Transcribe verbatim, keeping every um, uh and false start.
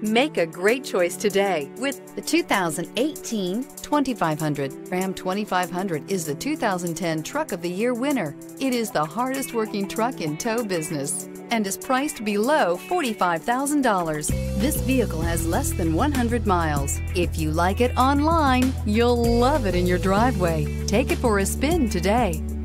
Make a great choice today with the two thousand eighteen twenty-five hundred. Ram twenty-five hundred is the two thousand ten Truck of the Year winner. It is the hardest working truck in tow business and is priced below forty-five thousand dollars. This vehicle has less than one hundred miles. If you like it online, you'll love it in your driveway. Take it for a spin today.